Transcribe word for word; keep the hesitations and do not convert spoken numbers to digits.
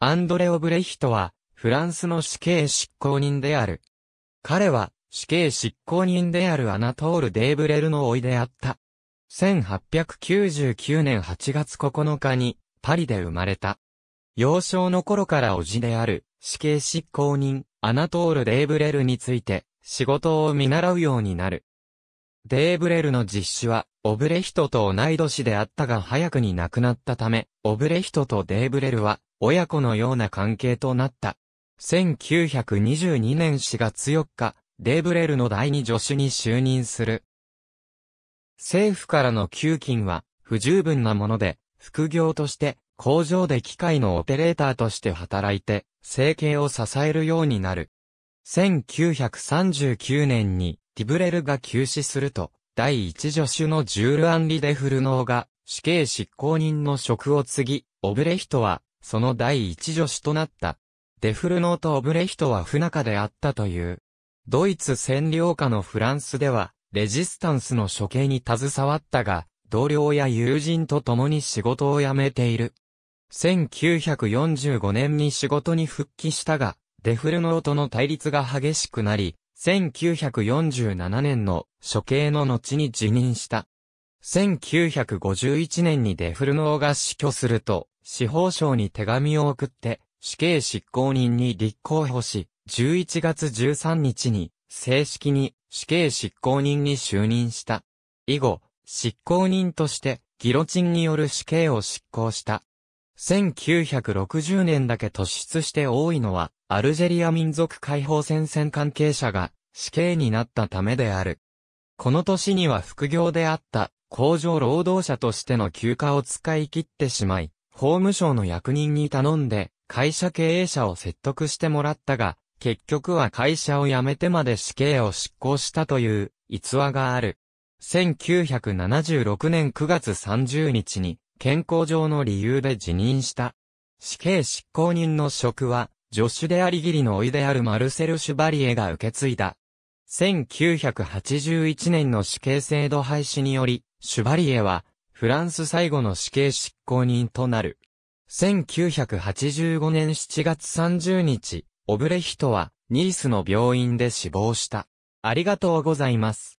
アンドレ・オブレヒトは、フランスの死刑執行人である。彼は、死刑執行人であるアナトール・デーブレルの甥であった。せんはっぴゃくきゅうじゅうきゅうねんはちがつここのかに、パリで生まれた。幼少の頃から叔父である、死刑執行人、アナトール・デーブレルについて、仕事を見習うようになる。デーブレルの実子は、オブレヒトと同い年であったが早くに亡くなったため、オブレヒトとデーブレルは、親子のような関係となった。せんきゅうひゃくにじゅうにねんしがつよっか、デーブレルの第二助手に就任する。政府からの給金は不十分なもので、副業として工場で機械のオペレーターとして働いて、生計を支えるようになる。せんきゅうひゃくさんじゅうきゅうねんにディブレルが急死すると、第一助手のジュール・アンリ・デフルノーが死刑執行人の職を継ぎ、オブレヒトはその第一助手となった。デフルノーとオブレヒトは不仲であったという。ドイツ占領下のフランスでは、レジスタンスの処刑に携わったが、同僚や友人と共に仕事を辞めている。せんきゅうひゃくよんじゅうごねんに仕事に復帰したが、デフルノーとの対立が激しくなり、せんきゅうひゃくよんじゅうななねんの処刑の後に辞任した。せんきゅうひゃくごじゅういちねんにデフルノーが死去すると、司法省に手紙を送って、死刑執行人に立候補し、じゅういちがつじゅうさんにちに正式に死刑執行人に就任した。以後、執行人としてギロチンによる死刑を執行した。せんきゅうひゃくろくじゅうねんだけ突出して多いのは、アルジェリア民族解放戦線関係者が死刑になったためである。この年には副業であった工場労働者としての休暇を使い切ってしまい、法務省の役人に頼んで、会社経営者を説得してもらったが、結局は会社を辞めてまで死刑を執行したという逸話がある。せんきゅうひゃくななじゅうろくねんくがつさんじゅうにちに健康上の理由で辞任した。死刑執行人の職は、助手であり義理の甥であるマルセル・シュバリエが受け継いだ。せんきゅうひゃくはちじゅういちねんの死刑制度廃止により、シュバリエはフランス最後の死刑執行人となる。せんきゅうひゃくはちじゅうごねんしちがつさんじゅうにち、オブレヒトはニースの病院で死亡した。ありがとうございます。